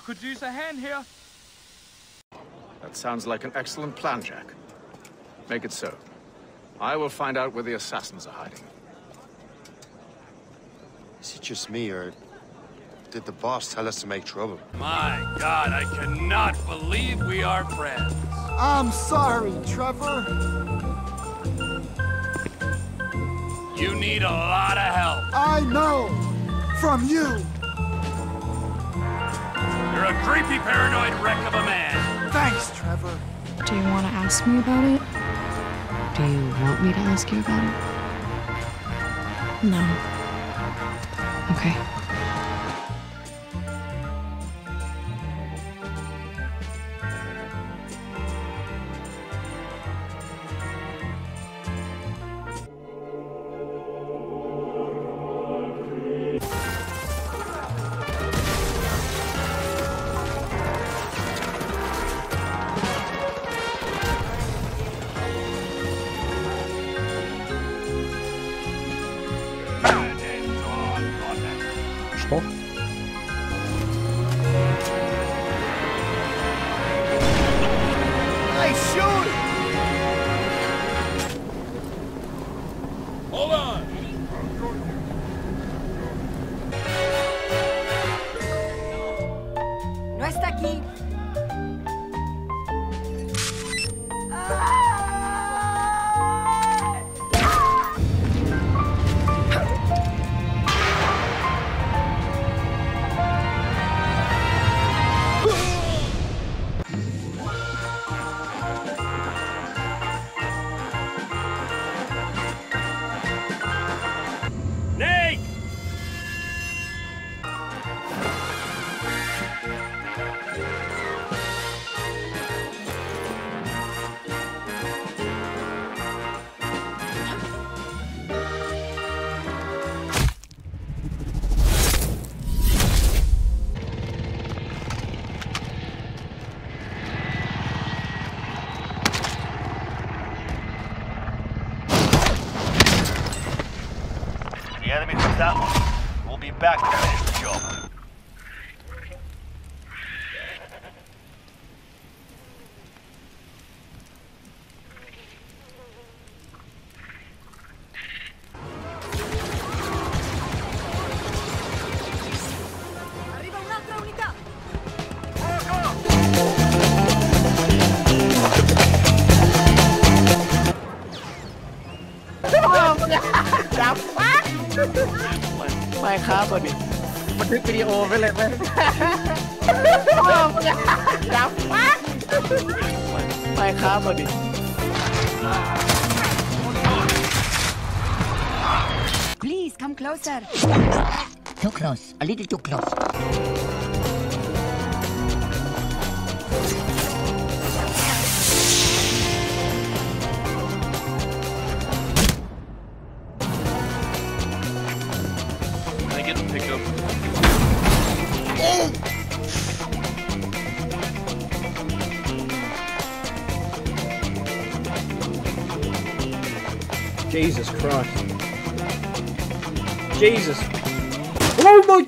I could use a hand here. That sounds like an excellent plan, Jack. Make it so. I will find out where the assassins are hiding. Is it just me, or did the boss tell us to make trouble? My God, I cannot believe we are friends. I'm sorry, Trevor. You need a lot of help. I know. From you. You're a creepy, paranoid wreck of a man. Thanks, Trevor. Do you want to ask me about it? Do you want me to ask you about it? No. Okay. Please come closer. Too close. A little too close. Jesus Christ. Jesus. Oh my...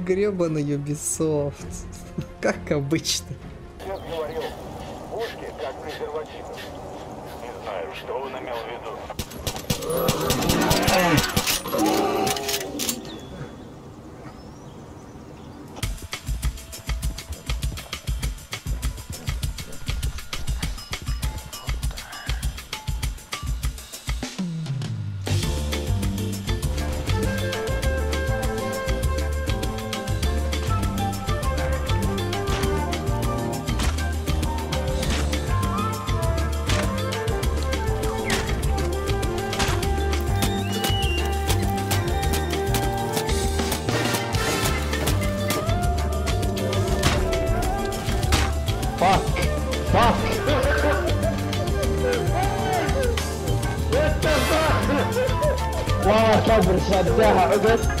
Гребаный Юбисофт. Как обычно. Я говорил, пушки как презервативы. Не знаю, что он имел в виду. الله كبر شداها عقد.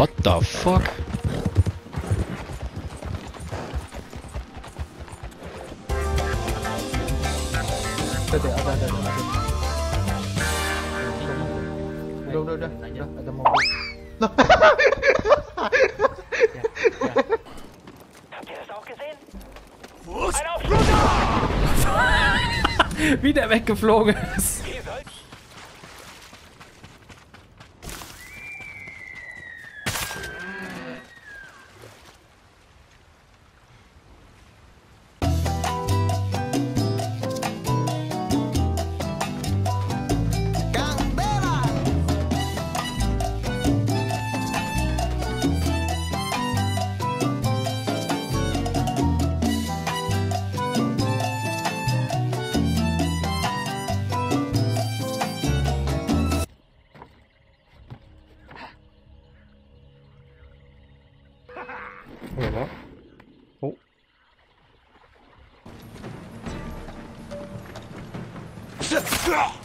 What the fuck? Wie der weggeflogen ist. Oh.